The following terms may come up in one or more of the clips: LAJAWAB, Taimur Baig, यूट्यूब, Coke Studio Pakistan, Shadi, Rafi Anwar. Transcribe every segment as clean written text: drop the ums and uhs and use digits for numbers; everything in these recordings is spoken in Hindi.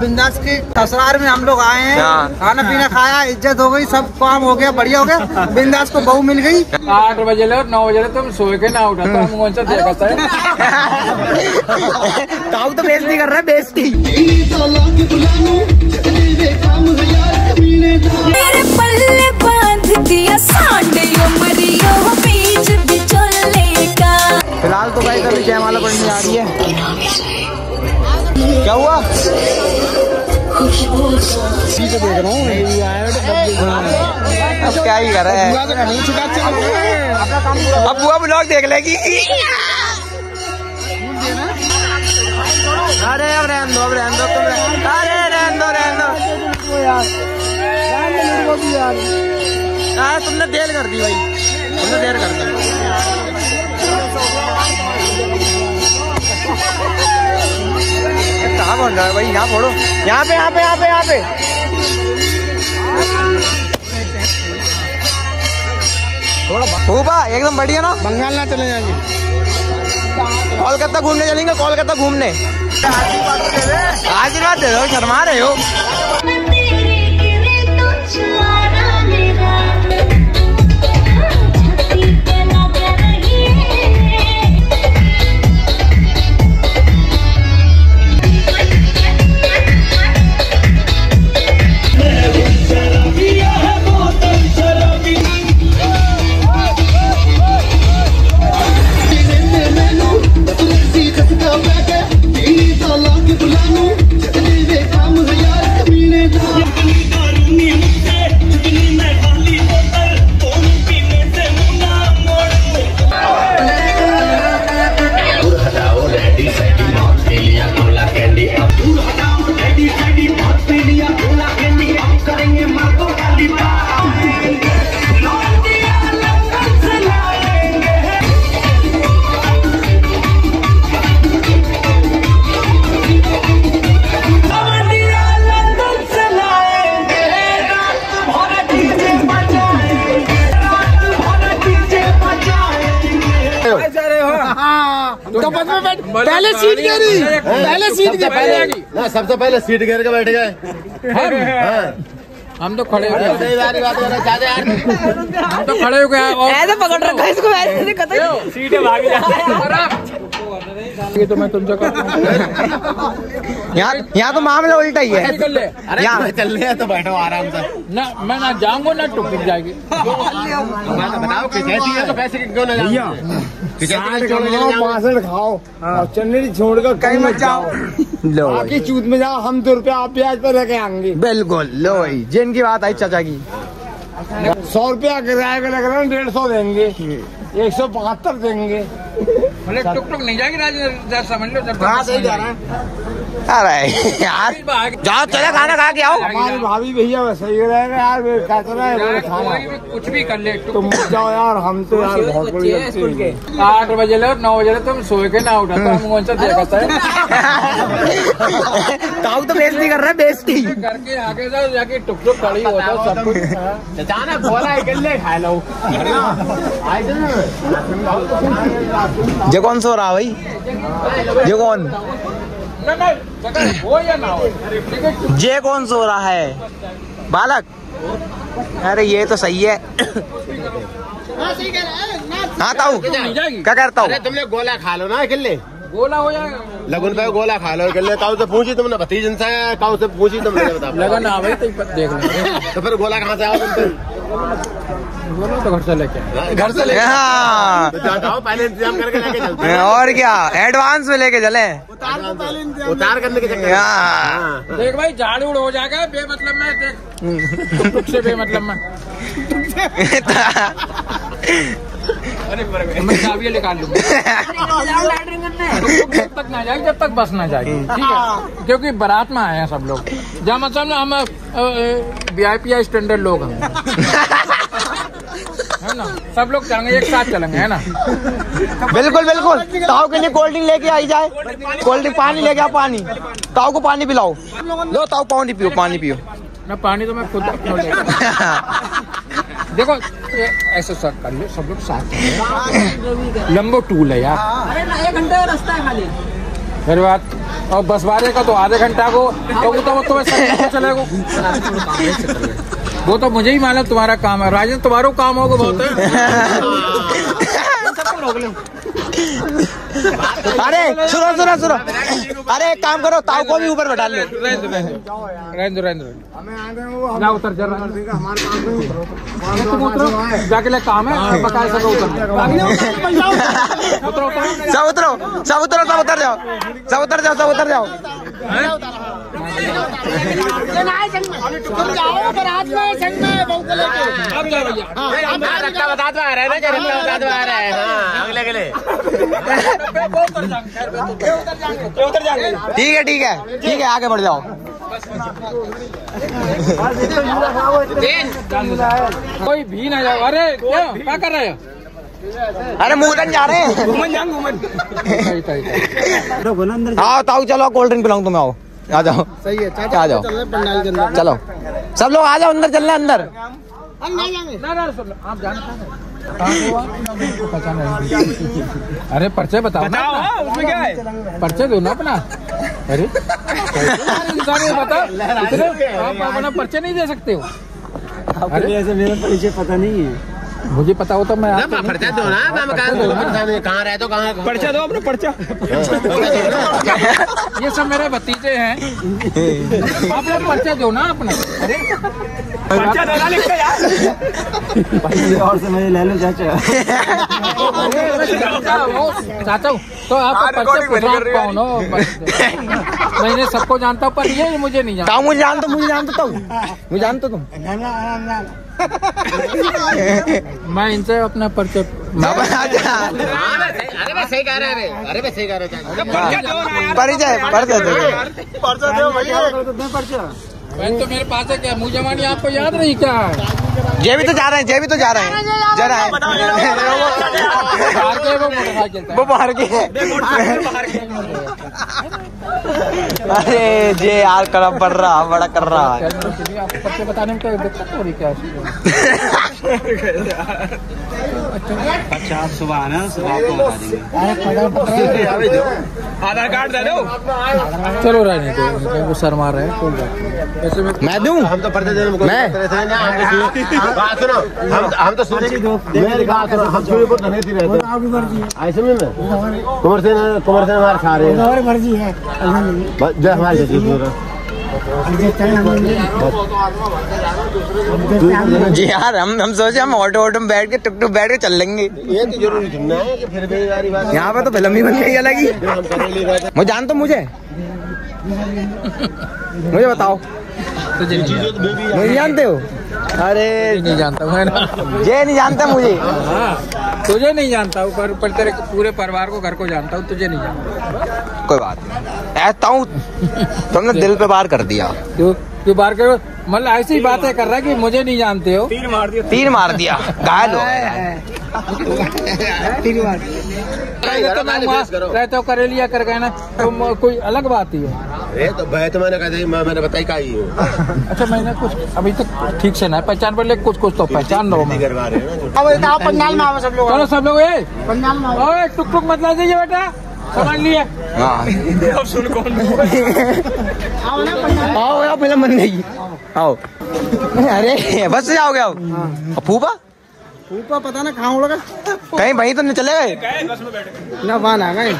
बिंदास के ससुराल में हम लोग आए हैं, खाना पीना खाया, इज्जत हो गई, सब काम हो गया, बढ़िया हो गया। बिंदास को बहू मिल गई। 8 बजे ले 9 बजे ले तुम सोए के ना उठा तो हम कौन सा देखता है। काम तो बेइज्जती कर रहा है, बेइज्जती। फिलहाल तो भाई कभी जयमाला पढ़ने आ रही है। क्या हुआ? ठीक है, देख रहा हूँ अब क्या ही कर रहा है। अब बुआ ब्लॉग देख लेगी। अरे अब रहने दो, अब रहने दो, अरे रहने दो, रहने दो यार। तुमने देर कर दी भाई, तुमने देर कर दी। कहाँ बोल रहा है भाई? यहाँ फोड़ो, यहाँ पे, यहाँ पे, यहाँ पे, यहाँ पे। थोड़ा एकदम बढ़िया ना। बंगाल ना चले जाएंगे, कोलकाता घूमने चलेंगे, कोलकाता घूमने। आशीर्वाद दे दो, शर्मा रहे हो। पहले सीट घेर के बैठ गए। हम तो खड़े हो गए, हम तो खड़े हो गए, ऐसे पकड़ रखा इसको, ऐसे कतई सीटें भागी जाती। तो मैं तुमसे यहाँ तो मामला उल्टा ही है। यहाँ चल रहे हैं तो बैठो आराम से ना, मैं ना जाऊंगा ना टुक जाएगी। बताओ तो पैसे क्यों ना भैया, 65 खाओ, चन्नी छोड़ कर कहीं मत जाओ, लो बाकी चूत में जाओ। हम 2 रुपया आप प्याज पर लेके आएंगे। बिल्कुल लो भाई, जिनकी बात आई चाचा की। 100 रुपया किराया का लग रहा है, 150 देंगे, 175 देंगे। टुक टुक नहीं जाएगी राज, समझ लो। अरे यार जाओ, चले खाना खा के आओ। हमारी भाभी भैया वैसे ही रहेगा यार, क्या कर रहा है खाना, कुछ भी कर ले तुम जाओ यार। हम तो यार बहुत बढ़िया है। 8 बजे ले 9 बजे ले तुम सोए के ना उठा तो हम कौन सा देखता है। ताऊ तो बेइज्जती कर रहा है, बेइज्जती करके आगे जाओ, जाके टुक टुक खड़ी हो जाओ, सब कुछ जाना बोला है गले खा लो। जे कौन सो रहा भाई, जे कौन हो या ना हो, जे कौन सो रहा है बालक। अरे ये तो सही है। हाँ ताऊ क्या करता हूँ, तुमने गोला खा लो ना, अकेले गोला हो जाएगा। लगन भाई गोला खा लो, अकेले ताऊ से पूछी तुमने, भतीज इनसे ताऊ से पूछी तुमने, बता लगन आ भाई देख लो। तो फिर गोला कहाँ से आओ तुम? तो घर से लेके, घर से लेके हाँ पहले इंतजाम करके लेके चलते हैं। और क्या एडवांस में लेके चले, उतार करने के चक्कर। हाँ देख भाई झाड़ू हो जाएगा बेमतलब में, देख तुम से बेमतलब में। अरे चाबियां निकाल लूंगा जब तक ना जाएगी, जब तक बस ना जाएगी, ठीक है? क्योंकि बारात में आए हैं सब लोग, जहाँ मतलब हम VIP स्टैंडर्ड लोग हैं ना, सब लोग चलेंगे, एक साथ चलेंगे, है ना? बिल्कुल बिल्कुल। ताऊ के लिए कोल्ड ड्रिंक लेके आई जाए, कोल्ड ड्रिंक पानी लेके आओ, पानी ताऊ को पानी पिलाओ। लो ताऊ पानी पियो, पानी पियो ना, पानी तो मैं खुद देखो ऐसे सब कर लो, सब लोग साथ। लंबो टूल है यार, 1 घंटे का रास्ता है खाली। फिर बात और बस बारे का तो आधे घंटा को वो तो मुझे ही मालूम तुम्हारा काम है राजन, तुम्हारा काम होगा बहुत अरे सुनो सुनो सुनो, अरे एक काम करो ताऊ को भी ऊपर बैठा लो, उतर जाके काम है बकाया सब उतरो सब उतरो सब उतर जाओ सब उतर जाओ सब उतर जाओ ठीक है ठीक है ठीक है, आगे बढ़ जाओ कोई भी ना जाओ। अरे क्या कर रहे हो? अरे मुगन जा रहे हैं, घूमन आओ ताऊ, चलो कोल्ड ड्रिंक पिलाऊं तुम्हें, आओ आ जाओ, सही है आ जाओ, चलो सब लोग आ जाओ अंदर, चलना अंदर आप जानते अरे पर्चे बताओ ना, उसमें क्या है पर्चे दो ना अपना, अरे इंसान बताओ आप अपना पर्चे नहीं दे सकते हो? अरे ऐसे मेरा परिचय पता नहीं है, मुझे पता हो तो मैं ना पर्चा दो ना, कहाँ रहते हो कहाँ, पर्चा दो अपना पर्चा, ये सब मेरे भतीजे हैं, आप लोग पर्चा दो ना अपना, अरे पर्चा देना लिखते यार और से मुझे ले लो चाचा चाचा, तो आप पर्चे कौन हो? मैंने सबको जानता हूँ पर ये मुझे नहीं जानता, मुझे जानता हूँ, मुझे जानते तुम मैं इनसे अपना पर्चा सही कह रहे हैं, अरे मैं सही कह रहे हैं, परिचय पर्चा दो भैया, तो मेरे पास है क्या मुँह जवानी, आपको याद नहीं क्या? ये भी तो जा रहे हैं, ये भी तो जा रहे हैं, जा रहा है वो बाहर के, अरे जे यार कलम बढ़ रहा, बड़ा कर रहा है, सबसे बताने में कोई दिक्कत हो रही क्या? अच्छा सुबह आना, सुबह को बता देंगे, आधार कार्ड दे दो, चलो रहने वो सर मार रहे हैं, मैं दूं हम तो पर्चा देने हम तो सोचे ऐसे में कुंवर से हमारे सारे मर्जी है जो हमारे जी यार, हम सोचे हम ऑटो ऑटो में बैठ के टुक टुक बैठ के चल लेंगे, ये तो जरूरी सुनना है कि फिर यहाँ पर तो फिल्म ही बन गई अलग ही, मैं जानता हूँ मुझे मुझे बताओ मुझे जानते हो? अरे नहीं जानता हूँ ये नहीं जानता मुझे, तुझे नहीं जानता हूँ पर तेरे पूरे परिवार को घर को जानता हूँ, तुझे नहीं जानता, कोई बात नहीं, ऐसा हूँ तुमने दिल पे बार कर दिया, क्यों बार करो, मतलब ऐसी बातें कर रहा है कि मुझे नहीं जानते हो, तीर मार दिया घायल हो रहते हो करेलिया कर गए ना, तो कोई अलग बात ही है, तो भाई तो मैंने बताई का ही हूँ अच्छा, मैंने कुछ अभी तक ठीक से ना पहचान पर ले, कुछ कुछ तो पहचान लो, पंडाल में आओ सब लोग, चलो सब लोग पंडाल में आओ, टुक टुक मत ला दीजिए बेटा, समझ लिए अब सुन कौन आओ ना, आओ आओ पहले मन नहीं आओ, अरे बस से आओगे आप, फूफा फूफा पता ना कहाँ उड़ गए, कहीं भाई तो नहीं चले गए ना, वहाँ आ गए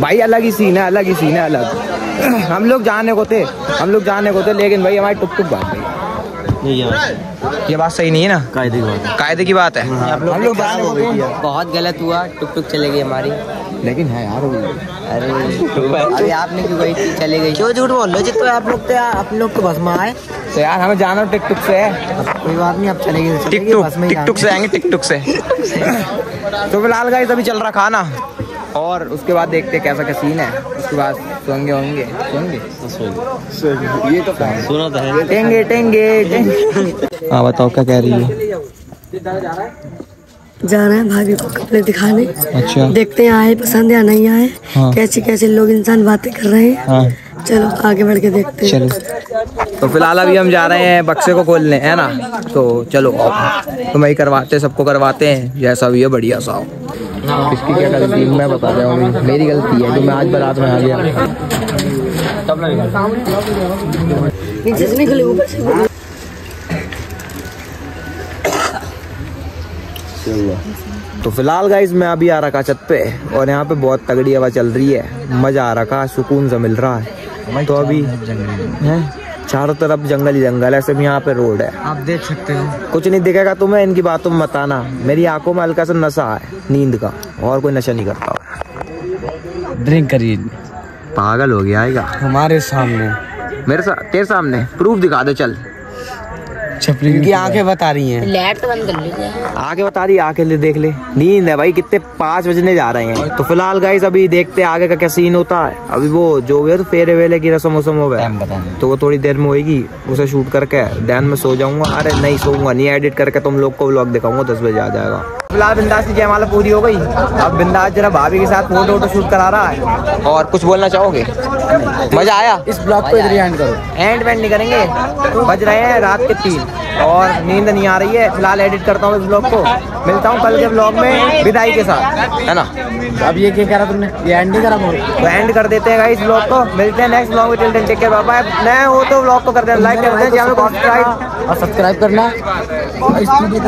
भाई, अलग ही सीन है, अलग ही सीन है, अलग हम लोग जाने को थे, हम लोग जाने को थे लेकिन भाई हमारी टुक टुक भाग गई, ये बात सही नहीं है ना, कायदे की बात है, हम लोग जाने को थे, बहुत गलत हुआ, टुक टुक चले गई हमारी, लेकिन है यार, अरे अरे आपने क्यों गई थी, चले गई क्यों, झूठ बोल लो, तो आप लोग तो बस में आए तो यार हमें जाना टिक टुक से, कोई बात नहीं आप चले गए टिक टुक से आएंगे टिक टुक से तो फिलहाल गाइस अभी चल रहा खाना और उसके बाद देखते कैसा का सीन है, उसके बाद सोएंगे होंगे सोएंगे, ये तो सोना तो है, टेंगे टेंगे हाँ बताओ क्या कह रही है, जा रहे हैं भाभी को कपड़े दिखाने, अच्छा देखते हैं आए पसंद या नहीं आए, हाँ। कैसे कैसे लोग इंसान बातें कर रहे हैं, हाँ। चलो आगे बढ़ के देखते हैं, तो फिलहाल अभी हम जा रहे हैं बक्से को खोलने है ना, तो चलो तो वही करवाते सबको करवाते हैं जैसा भी है बढ़िया सा, इसकी क्या गलती मैं बता रहा हूँ, मेरी गलती है जो मैं आज बारात में आ गया, तब लगेगा। तो फिलहाल गाइज मैं अभी आ रखा छत पे और यहाँ पे बहुत तगड़ी हवा चल रही है, मजा आ रखा, सुकून सा मिल रहा है। तो अभी है चारों तरफ जंगल ही जंगल है, सब यहाँ पे रोड है, आप देख सकते हो, कुछ नहीं दिखेगा तुम्हें इनकी बातों में मत आना। मेरी आंखों में हल्का सा नशा है नींद का, और कोई नशा नहीं करता। ड्रिंक करिए, पागल हो गया आएगा हमारे सामने, मेरे साथ तेरे सामने प्रूफ दिखा दे। चल की आंखें बता रही हैं, लाइट तो बंद कर लीजिए, आंखें बता रही, आंखें देख ले, नींद है भाई, कितने 5 बजने जा रहे हैं। तो फिलहाल गाइस अभी देखते हैं आगे का क्या सीन होता है। अभी वो जो हुए तो फेरे वेले की रस्म वसम हो गए, तो वो थोड़ी देर में होगी, उसे शूट करके दैन में सो जाऊंगा। अरे नहीं सोऊंगा नहीं, एडिट करके तुम लोग को व्लॉग दिखाऊंगा, 10 बजे आ जाएगा। फिलहाल बिंदास की जयमाला पूरी हो गई, अब बिंदास जरा भाभी के साथ फोटो वोटो शूट करा रहा है। और कुछ बोलना चाहोगे? मजा आया? इस ब्लॉग को इधर एंड करो। एंड वेंड नहीं करेंगे, बज रहे हैं रात के 3 और नींद नहीं आ रही है। फिलहाल एडिट करता हूँ इस ब्लॉग को, मिलता हूँ कल के ब्लॉग में विदाई के साथ, है ना। अब ये क्या करा तुमने, ये एंड नहीं करा, तो एंड कर देते हैं इस ब्लॉग को, मिलते हैं नेक्स्ट ब्लॉग में। Take care, bye bye. नए हो तो ब्लॉग को कर देना लाइक और सब्सक्राइब करना,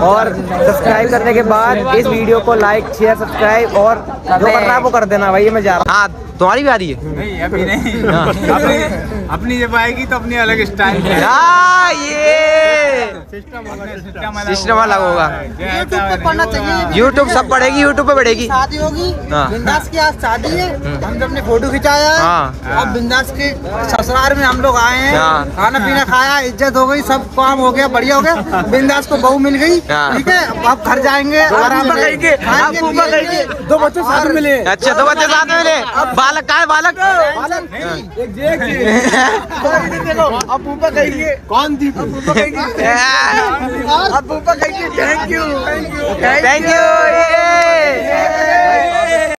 और सब्सक्राइब करने के बाद इस वीडियो को लाइक शेयर सब्सक्राइब और जो करना है वो कर देना भाई। मैं जा रहा हूँ, तुम्हारी भी आ रही है? नहीं अभी नहीं, अपनी जब आएगी तो अपनी अलग स्टाइल है, ये सिस्टम अलग होगा। यूट्यूब पे पढ़ना चाहिए, यूट्यूब सब पढ़ेगी, यूट्यूब पे बढ़ेगी। शादी होगी, बिंदास की आज शादी है, हम लोग ने फोटो खिंचाया है, अब बिंदास के ससुराल में हम लोग आए हैं, खाना पीना खाया, इज्जत हो गई, सब काम हो गया, बढ़िया हो गया, बिंदास को बहू मिल गई, ठीक है। अब घर जाएंगे, दो बच्चे साथ मिले, अच्छा 2 बच्चे साथ मिले, बालक का है, बालक अब फूफा कहेंगे, कौन थी फूफा कहेंगे, अब फूफा कहेंगे थैंक यू